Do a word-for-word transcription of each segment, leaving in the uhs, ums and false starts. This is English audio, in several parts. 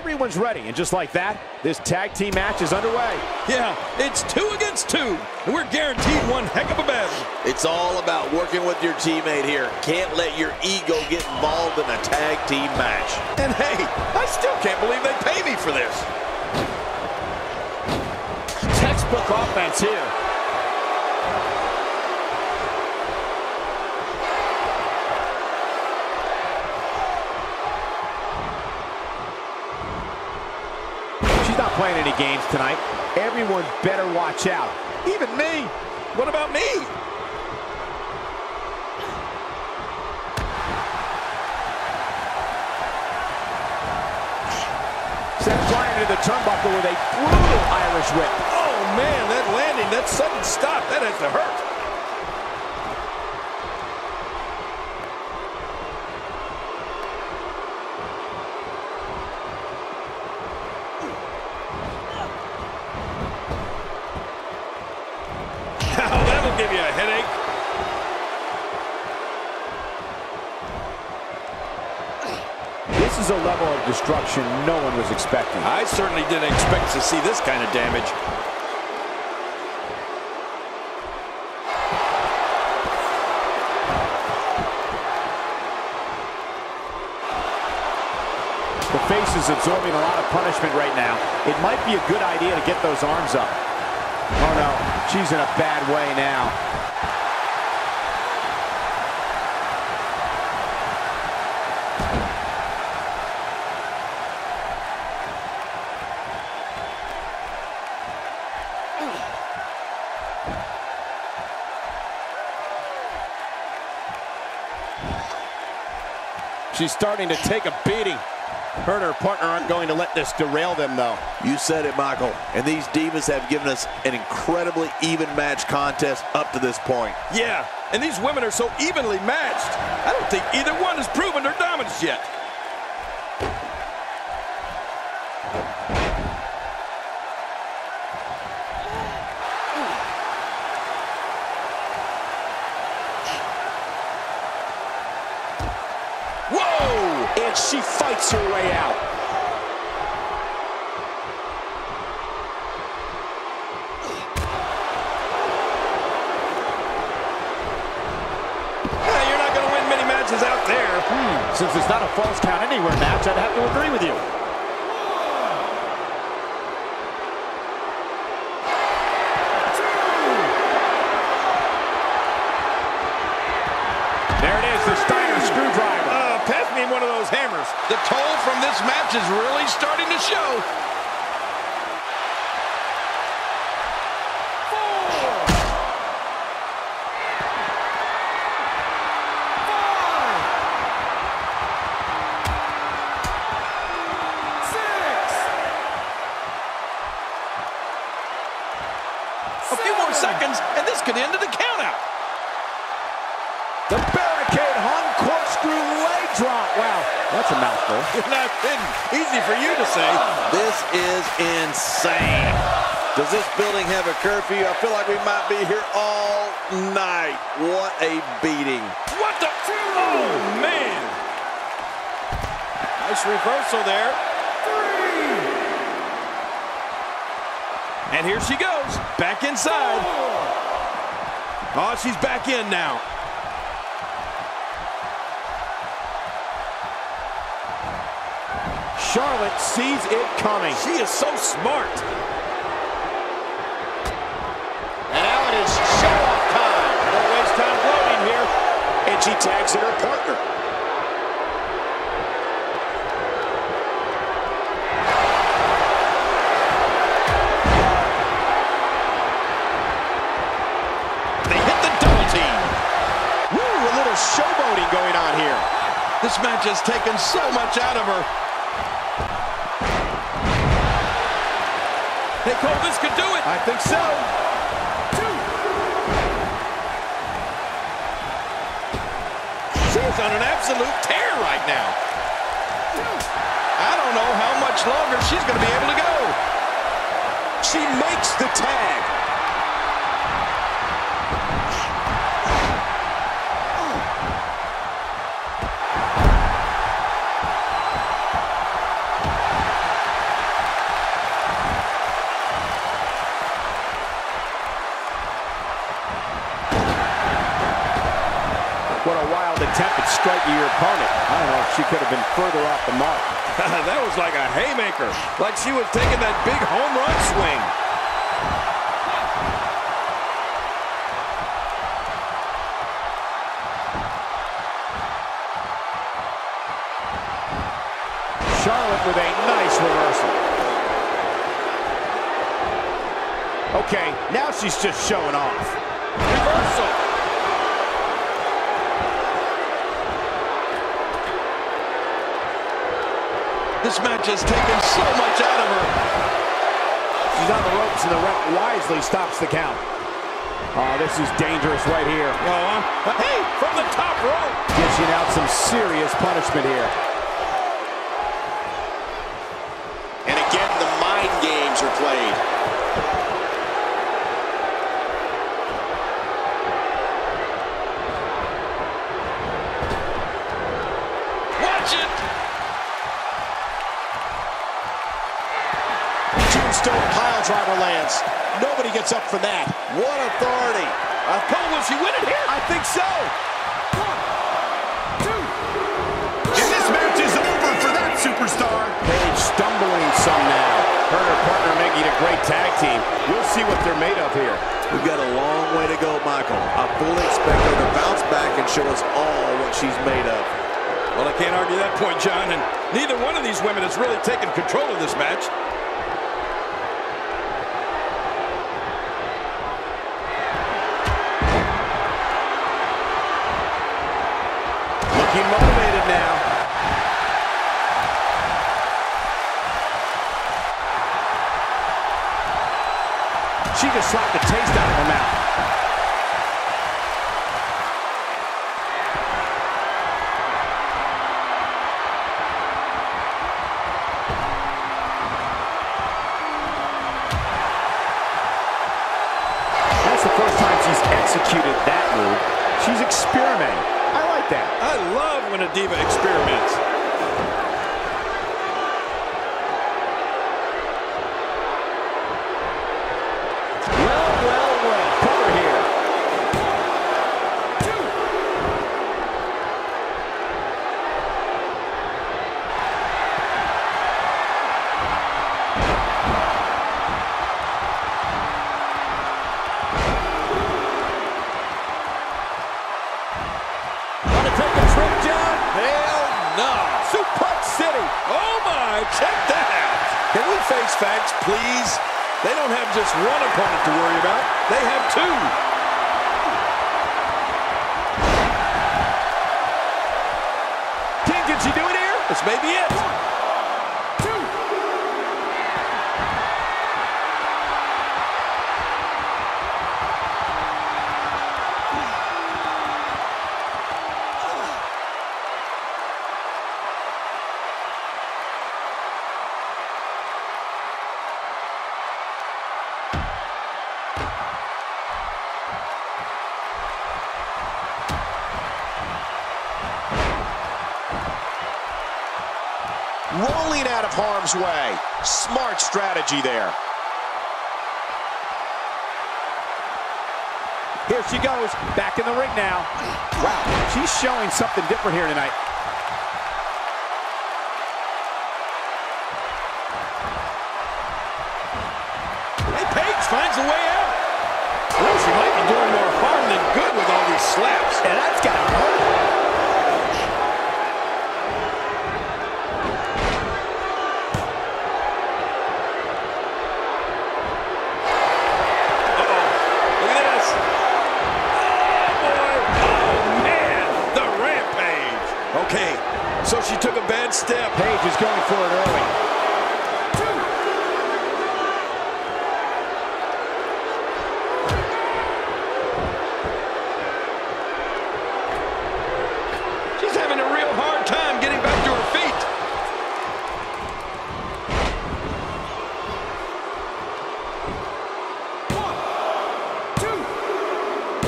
Everyone's ready, and just like that, this tag team match is underway. Yeah, it's two against two, and we're guaranteed one heck of a battle. It's all about working with your teammate here. Can't let your ego get involved in a tag team match. And hey, I still can't believe they pay me for this. Textbook offense here. Not playing any games tonight. Everyone better watch out. Even me. What about me? Sent flying into the turnbuckle with a brutal Irish whip. Oh man, that landing, that sudden stop, that has to hurt. Give you a headache. This is a level of destruction no one was expecting. I certainly didn't expect to see this kind of damage. The face is absorbing a lot of punishment right now. It might be a good idea to get those arms up. Oh no, she's in a bad way now. She's starting to take a beating. Her and her partner aren't going to let this derail them, though. You said it, Michael. And these divas have given us an incredibly even match contest up to this point. Yeah, and these women are so evenly matched. I don't think either one has proven their dominance yet. And she fights her way out. Hey, you're not going to win many matches out there. Hmm. Since it's not a false count anywhere match, I'd have to agree with you. There it is, the Steiner screwdriver. Pass me one of those hammers. The toll from this match is really starting to show. Four. Five. Six. A few more seconds, and this could end to the count out. The barricade hung corkscrew leg drop. Wow, that's a mouthful. Not easy for you to say. This is insane. Does this building have a curfew? I feel like we might be here all night. What a beating. What the? Oh, man. Nice reversal there. Three. And here she goes, back inside. Four. Oh, she's back in now. Charlotte sees it coming. She is so smart. And now it is show-off time. Don't waste time gloating here. And she tags in her partner. They hit the double team. Woo, a little showboating going on here. This match has taken so much out of her. They call this could do it. I think so. Two. She is on an absolute tear right now. Two. I don't know how much longer she's going to be able to go. She makes the tag. Oh. attempted strike to your opponent. I don't know if she could have been further off the mark. That was like a haymaker, like she was taking that big home run swing. Charlotte with a nice reversal. Okay, now she's just showing off. Reversal. This match has taken so much out of her. She's on the ropes and the ref wisely stops the count. Oh, this is dangerous right here. Uh-huh. Hey, from the top rope. Dishing out some serious punishment here. Are played. Watch it! Tombstone pile driver lands. Nobody gets up from that. What authority! I thought, will she win it here? I think so! One, two. And this match is over for that superstar. Paige stumbling some now. Her and her partner making a great tag team. We'll see what they're made of here. We've got a long way to go, Michael. I fully expect her to bounce back and show us all what she's made of. Well, I can't argue that point, John, and neither one of these women has really taken control of this match. Looking motivated now. She just slapped the taste out of her mouth. That's the first time she's executed that move. She's experimenting. I like that. I love when a diva experiments. Facts, please. They don't have just one opponent to worry about. They have two. King, can she do it here? This may be it. One, two. Rolling out of harm's way. Smart strategy there. Here she goes, back in the ring now. Wow, she's showing something different here tonight. Hey, Paige finds a way out. Well, she might be doing more harm than good with all these slaps. And that's got to hurt. So she took a bad step. Paige is going for it early. Two. She's having a real hard time getting back to her feet. One, two,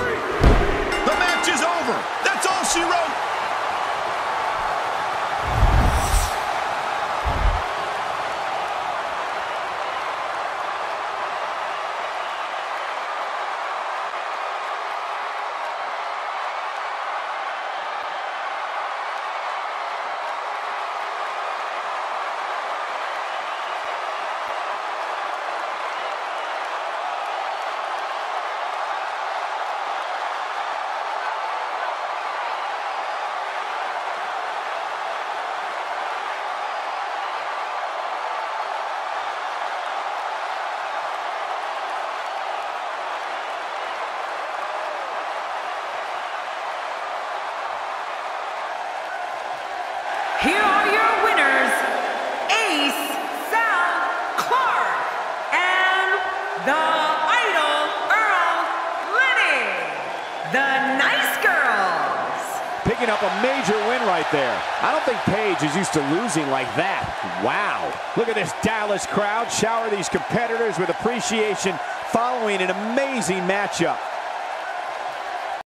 three. The match is over. That's all she wrote. the Nice Girls. Picking up a major win right there. I don't think Paige is used to losing like that. Wow. Look at this Dallas crowd shower these competitors with appreciation following an amazing matchup.